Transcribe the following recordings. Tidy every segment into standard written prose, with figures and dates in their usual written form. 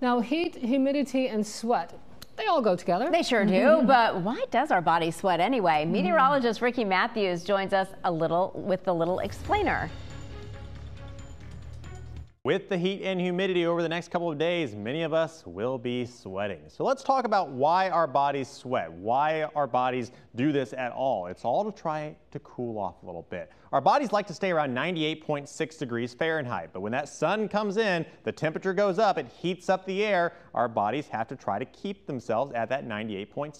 Now, heat, humidity, and sweat, they all go together. They sure do, but why does our body sweat anyway? Meteorologist Ricky Matthews joins us with a little explainer. With the heat and humidity over the next couple of days, many of us will be sweating. So let's talk about why our bodies sweat, why our bodies do this at all. It's all to try to cool off a little bit. Our bodies like to stay around 98.6 degrees Fahrenheit, but when that sun comes in, the temperature goes up, it heats up the air. Our bodies have to try to keep themselves at that 98.6.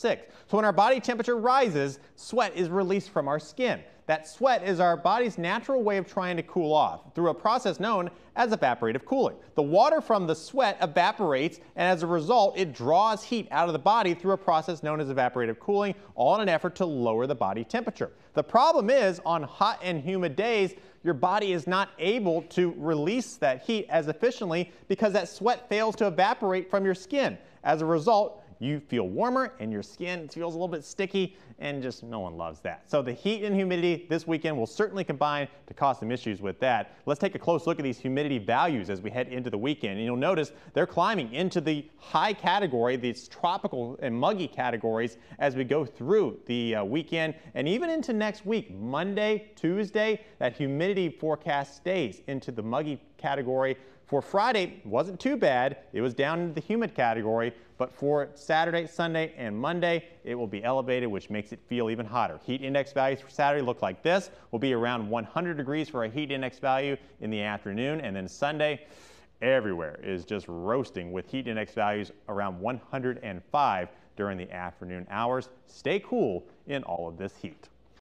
So when our body temperature rises, sweat is released from our skin. That sweat is our body's natural way of trying to cool off through a process known as evaporative cooling. The water from the sweat evaporates, and as a result, it draws heat out of the body through a process known as evaporative cooling, all in an effort to lower the body temperature. The problem is, on hot and humid days, your body is not able to release that heat as efficiently because that sweat fails to evaporate from your skin. As a result, you feel warmer and your skin feels a little bit sticky, and just no one loves that. So the heat and humidity this weekend will certainly combine to cause some issues with that. Let's take a close look at these humidity values as we head into the weekend, and you'll notice they're climbing into the high category, these tropical and muggy categories, as we go through the weekend and even into next week. Monday, Tuesday, that humidity forecast stays into the muggy category. For Friday, wasn't too bad. It was down into the humid category, but for Saturday, Sunday, and Monday, it will be elevated, which makes it feel even hotter. Heat index values for Saturday look like this. We'll be around 100 degrees for a heat index value in the afternoon, and then Sunday, everywhere is just roasting with heat index values around 105 during the afternoon hours. Stay cool in all of this heat.